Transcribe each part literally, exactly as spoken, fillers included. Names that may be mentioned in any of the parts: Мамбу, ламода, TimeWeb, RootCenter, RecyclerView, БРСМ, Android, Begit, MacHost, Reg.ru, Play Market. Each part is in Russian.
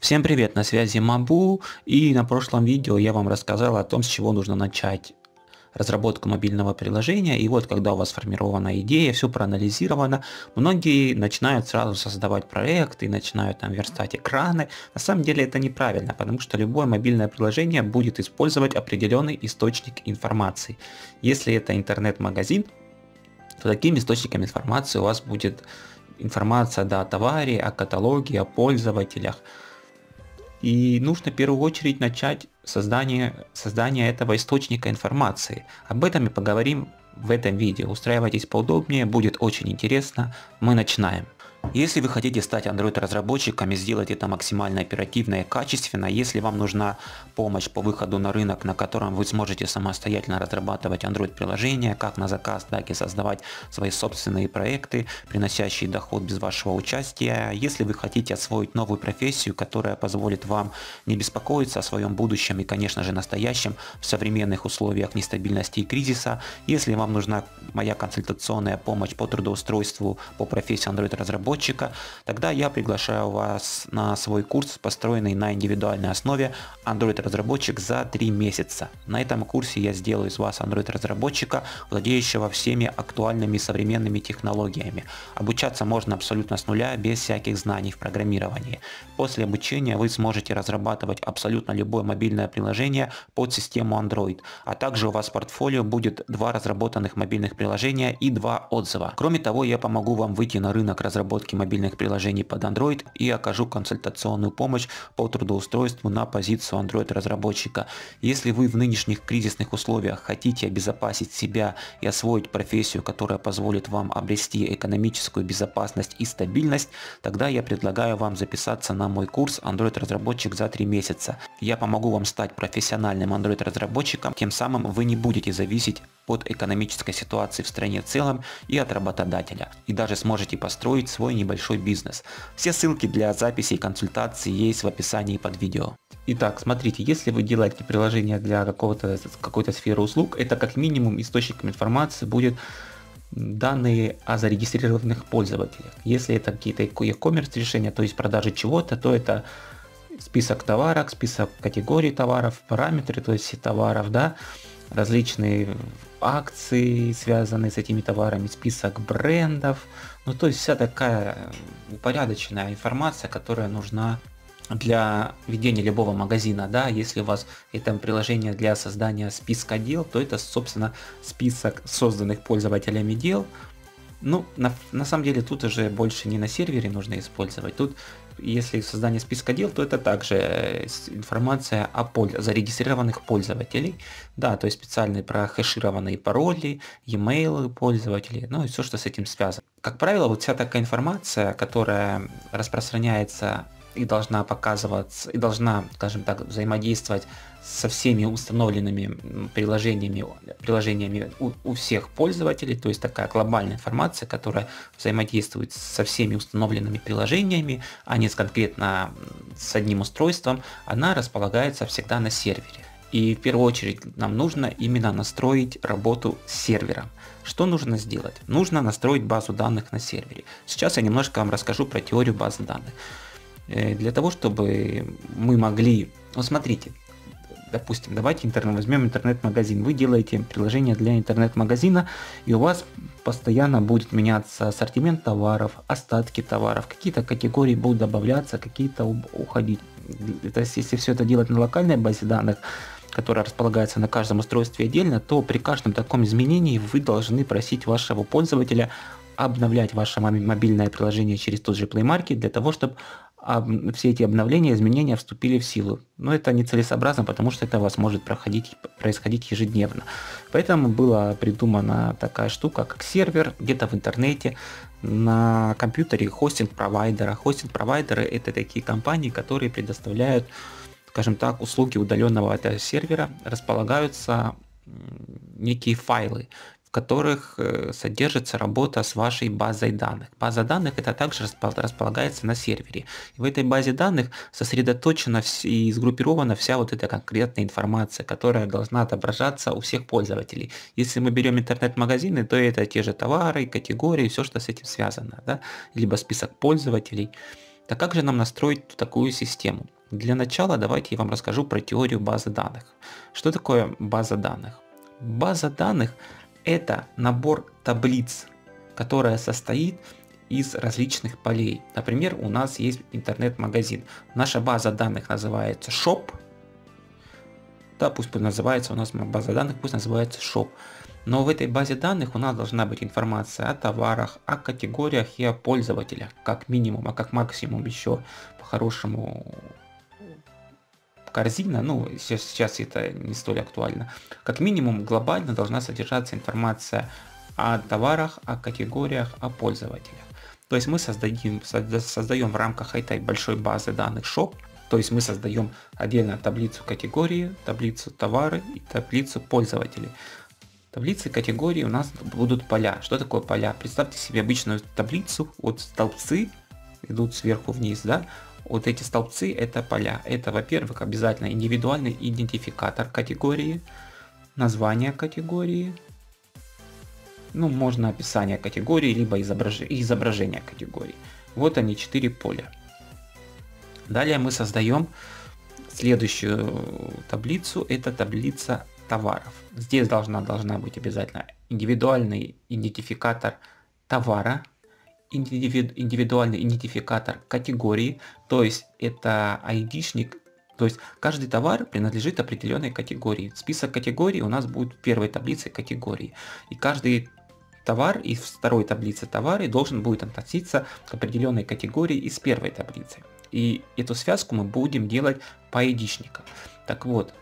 Всем привет, на связи Мамбу, и на прошлом видео я вам рассказал о том, с чего нужно начать разработку мобильного приложения. И вот когда у вас сформирована идея, все проанализировано, многие начинают сразу создавать проект и начинают там верстать экраны. На самом деле это неправильно, потому что любое мобильное приложение будет использовать определенный источник информации. Если это интернет-магазин, то таким источником информации у вас будет информация да, о товаре, о каталоге, о пользователях. И нужно в первую очередь начать создание, создание этого источника информации. Об этом мы поговорим в этом видео. Устраивайтесь поудобнее, будет очень интересно. Мы начинаем. Если вы хотите стать Android-разработчиком и сделать это максимально оперативно и качественно, если вам нужна помощь по выходу на рынок, на котором вы сможете самостоятельно разрабатывать Android-приложения, как на заказ, так и создавать свои собственные проекты, приносящие доход без вашего участия, если вы хотите освоить новую профессию, которая позволит вам не беспокоиться о своем будущем и, конечно же, настоящем в современных условиях нестабильности и кризиса, если вам нужна моя консультационная помощь по трудоустройству по профессии Android-разработчика, тогда я приглашаю вас на свой курс, построенный на индивидуальной основе Android-разработчик за три месяца. На этом курсе я сделаю из вас Android-разработчика, владеющего всеми актуальными современными технологиями. Обучаться можно абсолютно с нуля, без всяких знаний в программировании. После обучения вы сможете разрабатывать абсолютно любое мобильное приложение под систему Android, а также у вас в портфолио будет два разработанных мобильных приложения и два отзыва. Кроме того, я помогу вам выйти на рынок разработки мобильных приложений под Android и окажу консультационную помощь по трудоустройству на позицию Android разработчика. Если вы в нынешних кризисных условиях хотите обезопасить себя и освоить профессию, которая позволит вам обрести экономическую безопасность и стабильность, тогда я предлагаю вам записаться на мой курс Android разработчик за три месяца. Я помогу вам стать профессиональным Android разработчиком, тем самым вы не будете зависеть от экономической ситуации в стране в целом и от работодателя, и даже сможете построить свой небольшой бизнес. Все ссылки для записи и консультации есть в описании под видео. Итак, смотрите, если вы делаете приложение для какого-то какой-то сферы услуг, это как минимум источником информации будет данные о зарегистрированных пользователях. Если это какие-то e-commerce решения, то есть продажи чего-то, то это список товаров, список категорий товаров, параметры, то есть товаров, да, различные акции, связанные с этими товарами, список брендов, ну то есть вся такая упорядоченная информация, которая нужна для ведения любого магазина, да, если у вас это приложение для создания списка дел, то это, собственно, список созданных пользователями дел. Ну, на, на самом деле тут уже больше не на сервере нужно использовать. Тут, если создание списка дел, то это также информация о поль- зарегистрированных пользователей. Да, то есть специальные прохэшированные пароли, e-mail пользователей, ну и все, что с этим связано. Как правило, вот вся такая информация, которая распространяется и должна показываться, и должна, скажем так, взаимодействовать со всеми установленными приложениями, приложениями у, у всех пользователей, то есть такая глобальная информация, которая взаимодействует со всеми установленными приложениями, а не конкретно с одним устройством, она располагается всегда на сервере. И в первую очередь нам нужно именно настроить работу с сервером. Что нужно сделать? Нужно настроить базу данных на сервере. Сейчас я немножко вам расскажу про теорию базы данных. Для того, чтобы мы могли... Вот смотрите, допустим, давайте интернет, возьмем интернет-магазин. Вы делаете приложение для интернет-магазина, и у вас постоянно будет меняться ассортимент товаров, остатки товаров, какие-то категории будут добавляться, какие-то уходить. То есть, если все это делать на локальной базе данных, которая располагается на каждом устройстве отдельно, то при каждом таком изменении вы должны просить вашего пользователя обновлять ваше мобильное приложение через тот же Play Market для того, чтобы все эти обновления, изменения вступили в силу. Но это нецелесообразно, потому что это у вас может проходить, происходить ежедневно. Поэтому была придумана такая штука, как сервер где-то в интернете, на компьютере хостинг-провайдера. Хостинг-провайдеры — это такие компании, которые предоставляют, скажем так, услуги удаленного от сервера. Располагаются некие файлы, в которых содержится работа с вашей базой данных. База данных это также располагается на сервере. И в этой базе данных сосредоточена и сгруппирована вся вот эта конкретная информация, которая должна отображаться у всех пользователей. Если мы берем интернет-магазины, то это те же товары, категории, все, что с этим связано, да? Либо список пользователей. Так как же нам настроить такую систему? Для начала давайте я вам расскажу про теорию базы данных. Что такое база данных? База данных – это набор таблиц, которая состоит из различных полей. Например, у нас есть интернет-магазин. Наша база данных называется Shop. Да, пусть называется у нас база данных, пусть называется Shop. Но в этой базе данных у нас должна быть информация о товарах, о категориях и о пользователях, как минимум, а как максимум еще по-хорошему корзина, ну сейчас, сейчас это не столь актуально. Как минимум глобально должна содержаться информация о товарах, о категориях, о пользователях. То есть мы создадим, создаем в рамках этой большой базы данных Shop. То есть мы создаем отдельно таблицу категории, таблицу товары и таблицу пользователей. Таблицы категории у нас будут поля. Что такое поля? Представьте себе обычную таблицу, вот столбцы идут сверху вниз, да? Вот эти столбцы это поля. Это, во-первых, обязательно индивидуальный идентификатор категории, название категории, ну, можно описание категории, либо изображение, изображение категории. Вот они, четыре поля. Далее мы создаем следующую таблицу, это таблица товаров. Здесь должна, должна быть обязательно индивидуальный идентификатор товара, индивиду, индивидуальный идентификатор категории, то есть это айдишник, то есть каждый товар принадлежит определенной категории. Список категорий у нас будет в первой таблице категории. И каждый товар из второй таблицы товары должен будет относиться к определенной категории из первой таблицы. И эту связку мы будем делать по айдишникам. Так вот,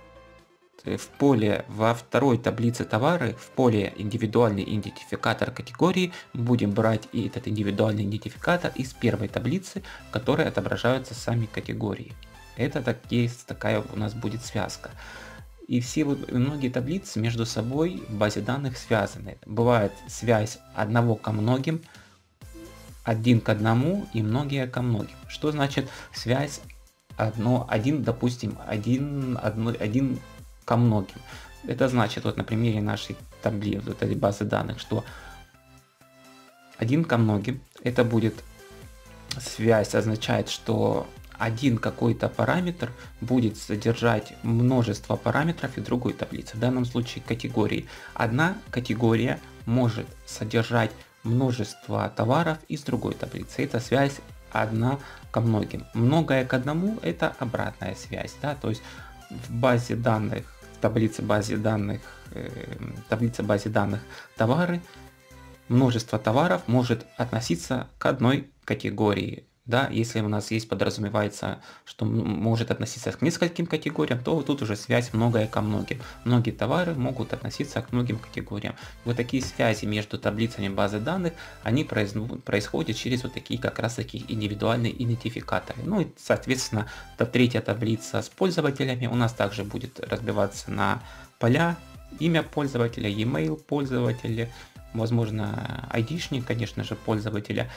в поле во второй таблице товары, в поле индивидуальный идентификатор категории, будем брать и этот индивидуальный идентификатор из первой таблицы, в которой отображаются сами категории. Это так есть, такая у нас будет связка. И все вот, многие таблицы между собой в базе данных связаны. Бывает связь одного ко многим, один к одному и многие ко многим. Что значит связь одно, один, допустим, один, одно, один ко многим. Это значит, вот на примере нашей таблицы, вот этой базы данных, что один ко многим, это будет связь, означает, что один какой-то параметр будет содержать множество параметров и другой таблицы, в данном случае категории. Одна категория может содержать множество товаров из другой таблицы. Это связь одна ко многим. Многое к одному это обратная связь, да, то есть в базе данных, в таблице базе данных, э, таблица базе данных товары, множество товаров может относиться к одной категории. Да, если у нас есть, подразумевается, что может относиться к нескольким категориям, то вот тут уже связь многое ко многим. Многие товары могут относиться к многим категориям. Вот такие связи между таблицами базы данных, они происходят через вот такие как раз такие индивидуальные идентификаторы. Ну и, соответственно, третья таблица с пользователями у нас также будет разбиваться на поля, имя пользователя, e-mail пользователя, возможно, айдишник, конечно же, пользователя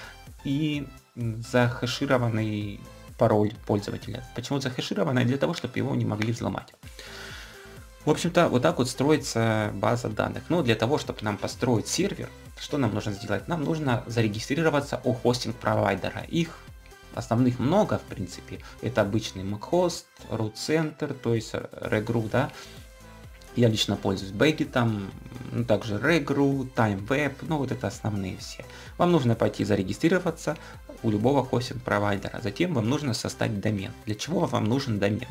и захэшированный пароль пользователя. Почему захэшированный? Для того, чтобы его не могли взломать. В общем-то, вот так вот строится база данных. Но для того, чтобы нам построить сервер, что нам нужно сделать? Нам нужно зарегистрироваться у хостинг-провайдера. Их основных много, в принципе. Это обычный MacHost, RootCenter, то есть Reg.ru, да. Я лично пользуюсь Begit, ну, также Reg.ru, TimeWeb, ну вот это основные все. Вам нужно пойти зарегистрироваться у любого хостинг-провайдера. Затем вам нужно создать домен. Для чего вам нужен домен?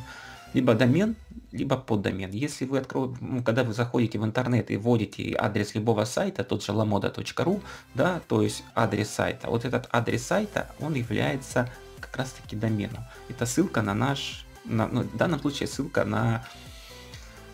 Либо домен, либо поддомен. Если вы откроете, ну, когда вы заходите в интернет и вводите адрес любого сайта, тот же ламода точка ру, да, то есть адрес сайта, вот этот адрес сайта, он является как раз таки доменом. Это ссылка на наш, на, ну, в данном случае ссылка на...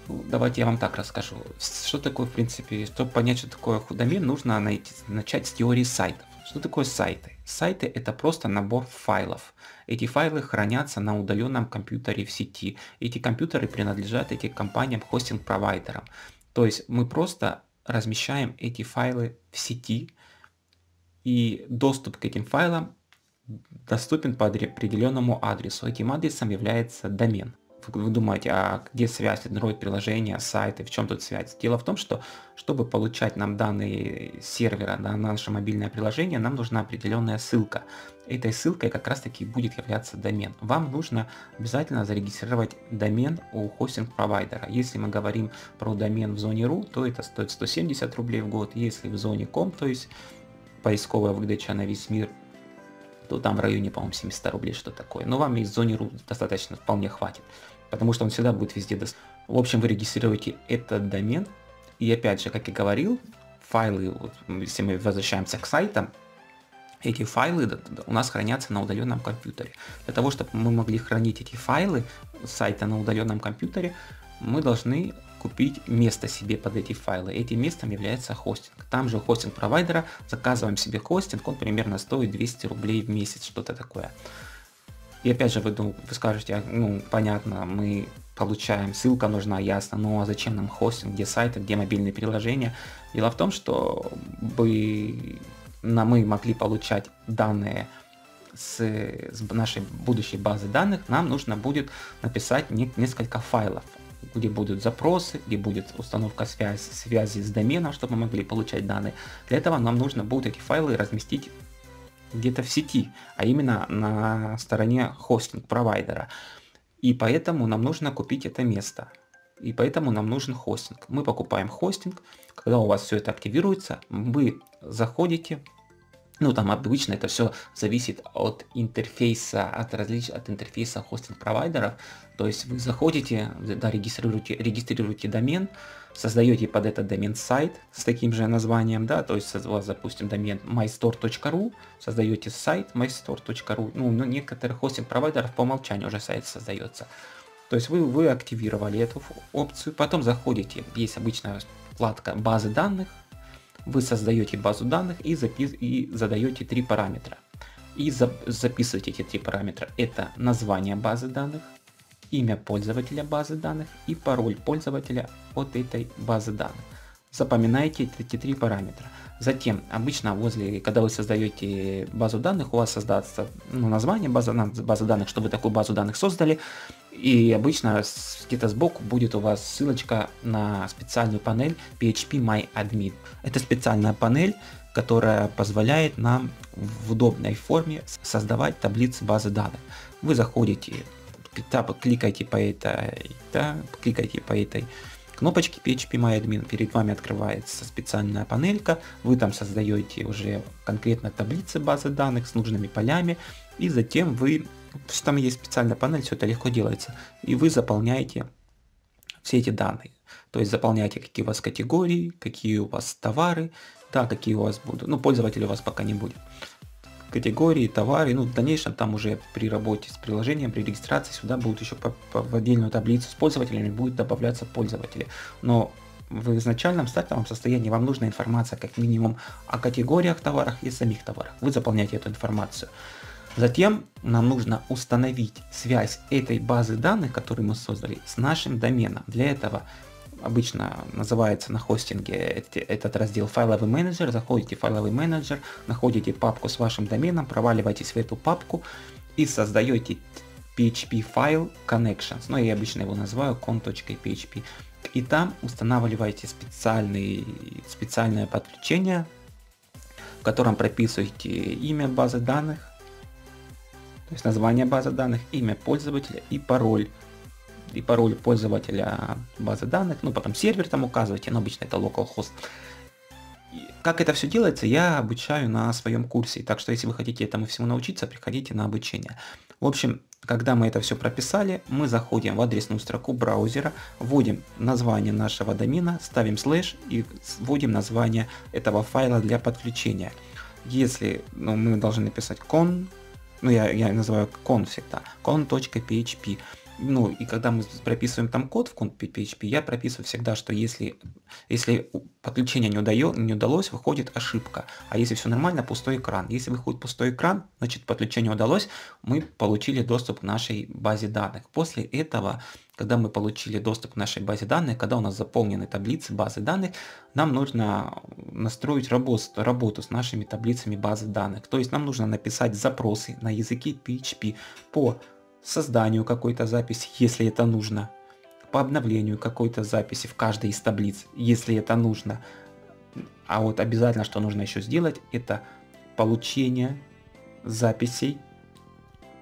Давайте я вам так расскажу, что такое в принципе, чтобы понять, что такое домен, нужно найти, начать с теории сайтов. Что такое сайты? Сайты это просто набор файлов. Эти файлы хранятся на удаленном компьютере в сети. Эти компьютеры принадлежат этим компаниям, хостинг-провайдерам. То есть мы просто размещаем эти файлы в сети, и доступ к этим файлам доступен по определенному адресу. Этим адресом является домен. вы думаете, а где связь Android-приложения, сайты, в чем тут связь? Дело в том, что чтобы получать нам данные сервера на наше мобильное приложение, нам нужна определенная ссылка. Этой ссылкой как раз таки будет являться домен. Вам нужно обязательно зарегистрировать домен у хостинг-провайдера. Если мы говорим про домен в зоне .ru, то это стоит сто семьдесят рублей в год. Если в зоне .com, то есть поисковая выдача на весь мир, то там в районе, по-моему, семьдесят рублей, что такое. Но вам из зоны .ru достаточно, вполне хватит, потому что он всегда будет везде доступен. В общем, вы регистрируете этот домен, и опять же, как и говорил, файлы, вот, если мы возвращаемся к сайтам, эти файлы у нас хранятся на удаленном компьютере. Для того, чтобы мы могли хранить эти файлы с сайта на удаленном компьютере, мы должны купить место себе под эти файлы. Этим местом является хостинг. Там же у хостинг провайдера заказываем себе хостинг, он примерно стоит двести рублей в месяц, что-то такое. И опять же, вы, вы скажете, ну понятно, мы получаем, ссылка нужна, ясно, но а зачем нам хостинг, где сайты, где мобильные приложения? Дело в том, что вы... мы могли получать данные с нашей будущей базы данных, нам нужно будет написать несколько файлов, где будут запросы, где будет установка связи, связи с доменом, чтобы мы могли получать данные. Для этого нам нужно будет эти файлы разместить где-то в сети, а именно на стороне хостинг-провайдера. И поэтому нам нужно купить это место. И поэтому нам нужен хостинг. Мы покупаем хостинг. Когда у вас все это активируется, вы заходите. Ну, там обычно это все зависит от интерфейса, от различ... от интерфейса хостинг-провайдеров. То есть вы заходите, да, регистрируете, регистрируете домен, создаете под этот домен сайт с таким же названием, да, то есть у вас, допустим, домен май стор точка ру, создаете сайт май стор точка ру. Ну, но некоторых хостинг-провайдеров по умолчанию уже сайт создается. То есть вы, вы активировали эту опцию, потом заходите, есть обычная вкладка базы данных, вы создаете базу данных и, запис... и задаете три параметра. И за... записываете эти три параметра. Это название базы данных, имя пользователя базы данных и пароль пользователя от этой базы данных. Запоминайте эти три параметра. Затем, обычно возле, когда вы создаете базу данных, у вас создастся, ну, название базы, базы данных, что вы такую базу данных создали. И обычно где-то сбоку будет у вас ссылочка на специальную панель пи эйч пи май админ. Это специальная панель, которая позволяет нам в удобной форме создавать таблицы базы данных. Вы заходите, кликаете по этой, да, кликаете по этой кнопочке пи эйч пи май админ. Перед вами открывается специальная панелька. Вы там создаете уже конкретно таблицы базы данных с нужными полями. И затем вы... Там есть специальная панель, все это легко делается. И вы заполняете все эти данные. То есть заполняете, какие у вас категории, какие у вас товары, да, какие у вас будут. Ну, пользователей у вас пока не будет. Категории, товары. Ну, в дальнейшем там уже при работе с приложением, при регистрации сюда будут еще по, по, в отдельную таблицу с пользователями будут добавляться пользователи. Но в изначальном стартовом состоянии вам нужна информация как минимум о категориях товаров и самих товарах. Вы заполняете эту информацию. Затем нам нужно установить связь этой базы данных, которую мы создали, с нашим доменом. Для этого обычно называется на хостинге этот раздел «Файловый менеджер». Заходите в «Файловый менеджер», находите папку с вашим доменом, проваливаетесь в эту папку и создаете пи эйч пи-файл connections. Ну, я обычно его называю кон точка пи эйч пи. И там устанавливаете специальный, специальное подключение, в котором прописываете имя базы данных, то есть название базы данных, имя пользователя и пароль. И пароль пользователя базы данных. Ну, потом сервер там указывайте, но обычно это localhost. И как это все делается, я обучаю на своем курсе. Так что, если вы хотите этому всему научиться, приходите на обучение. В общем, когда мы это все прописали, мы заходим в адресную строку браузера, вводим название нашего домена, ставим слэш и вводим название этого файла для подключения. Если, ну, мы должны написать con... Ну, я, я называю con всегда, кон точка пи эйч пи. Ну, и когда мы прописываем там код в кон точка пи эйч пи, я прописываю всегда, что если, если подключение не, удаю, не удалось, выходит ошибка. А если все нормально, пустой экран. Если выходит пустой экран, значит, подключение удалось, мы получили доступ к нашей базе данных. После этого, когда мы получили доступ к нашей базе данных, когда у нас заполнены таблицы базы данных, нам нужно настроить работу, работу с нашими таблицами базы данных. То есть нам нужно написать запросы на языке пи эйч пи по созданию какой-то записи, если это нужно, по обновлению какой-то записи в каждой из таблиц, если это нужно. А вот обязательно, что нужно еще сделать, это получение записей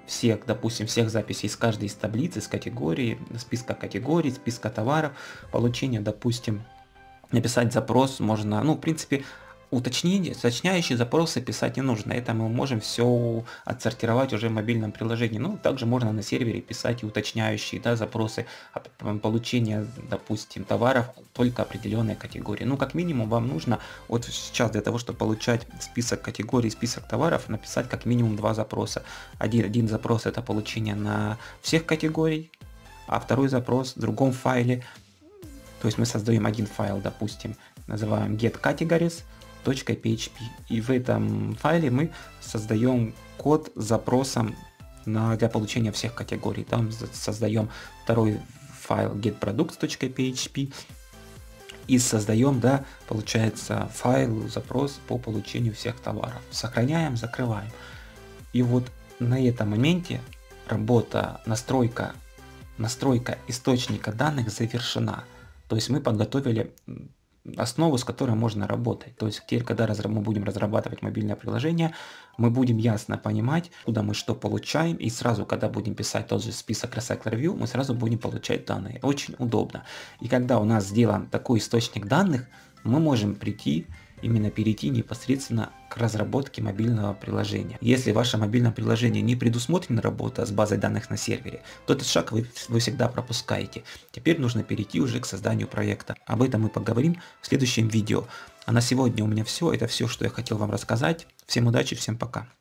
всех, допустим, всех записей из каждой из таблиц, из категории, списка категорий, списка товаров, получение, допустим, написать запрос можно, ну, в принципе, уточнение, уточняющие запросы писать не нужно, это мы можем все отсортировать уже в мобильном приложении, ну, также можно на сервере писать и уточняющие, да, запросы, получение, допустим, товаров только определенной категории, ну, как минимум вам нужно, вот сейчас для того, чтобы получать список категорий, список товаров, написать как минимум два запроса, один, один запрос это получение на всех категорий, а второй запрос в другом файле, то есть мы создаем один файл, допустим, называем getCategories, .php, и в этом файле мы создаем код с запросом на, для получения всех категорий. Там создаем второй файл getProducts.php и создаем, да, получается, файл, запрос по получению всех товаров. Сохраняем, закрываем. И вот на этом моменте работа, настройка, настройка источника данных завершена. То есть мы подготовили основу, с которой можно работать. То есть теперь, когда мы будем разрабатывать мобильное приложение, мы будем ясно понимать, куда мы что получаем, и сразу, когда будем писать тот же список RecyclerView, мы сразу будем получать данные. Очень удобно. И когда у нас сделан такой источник данных, мы можем прийти, именно перейти непосредственно к разработке мобильного приложения. Если в вашем мобильном приложении не предусмотрена работа с базой данных на сервере, то этот шаг вы, вы всегда пропускаете. Теперь нужно перейти уже к созданию проекта. Об этом мы поговорим в следующем видео. А на сегодня у меня все. Это все, что я хотел вам рассказать. Всем удачи, всем пока.